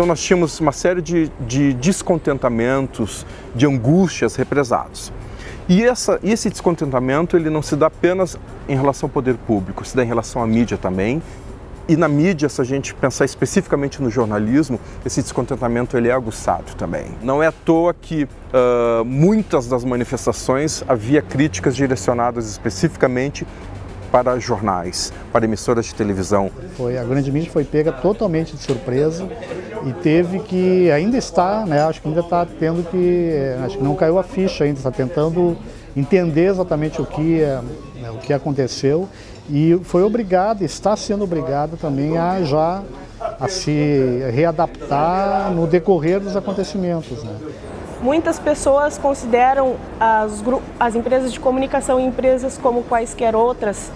Então nós tínhamos uma série de descontentamentos, de angústias represados. E esse descontentamento ele não se dá apenas em relação ao poder público, se dá em relação à mídia também. E na mídia, se a gente pensar especificamente no jornalismo, esse descontentamento ele é aguçado também. Não é à toa que muitas das manifestações havia críticas direcionadas especificamente para jornais, para emissoras de televisão. A grande mídia foi pega totalmente de surpresa e teve que, ainda está, né, acho que ainda está tendo que, acho que não caiu a ficha ainda, está tentando entender exatamente o que aconteceu e foi obrigada, está sendo obrigada também a se readaptar no decorrer dos acontecimentos, né? Muitas pessoas consideram as empresas de comunicação empresas como quaisquer outras,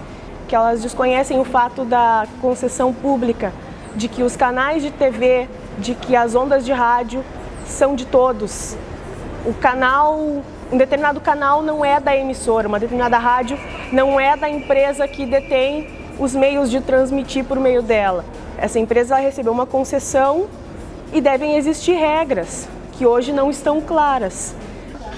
que elas desconhecem o fato da concessão pública, de que os canais de TV, de que as ondas de rádio são de todos. Um determinado canal não é da emissora, uma determinada rádio não é da empresa que detém os meios de transmitir por meio dela. Essa empresa recebeu uma concessão e devem existir regras que hoje não estão claras.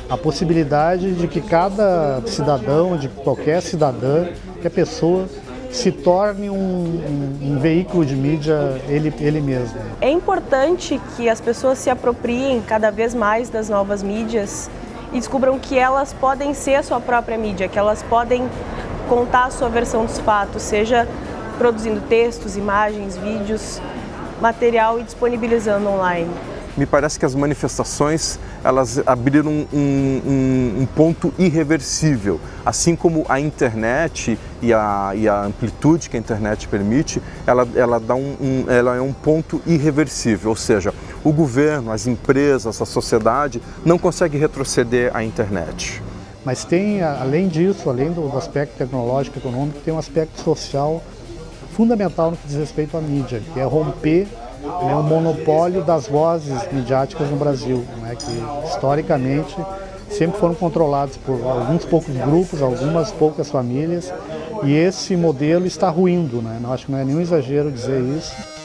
A possibilidade de que cada cidadão, de qualquer cidadã, que a pessoa se torne um veículo de mídia ele mesmo. É importante que as pessoas se apropriem cada vez mais das novas mídias e descubram que elas podem ser a sua própria mídia, que elas podem contar a sua versão dos fatos, seja produzindo textos, imagens, vídeos, material e disponibilizando online. Me parece que as manifestações elas abriram um ponto irreversível. Assim como a internet e a amplitude que a internet permite, ela é um ponto irreversível, ou seja, o governo, as empresas, a sociedade não consegue retroceder à internet. Mas tem, além disso, além do aspecto tecnológico e econômico, tem um aspecto social fundamental no que diz respeito à mídia, que é romper o monopólio das vozes midiáticas no Brasil, né, que historicamente sempre foram controlados por alguns poucos grupos, algumas poucas famílias, e esse modelo está ruindo, né? Acho que não é nenhum exagero dizer isso.